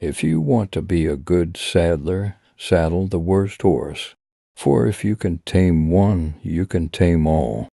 If you want to be a good saddler, saddle the worst horse, for if you can tame one, you can tame all.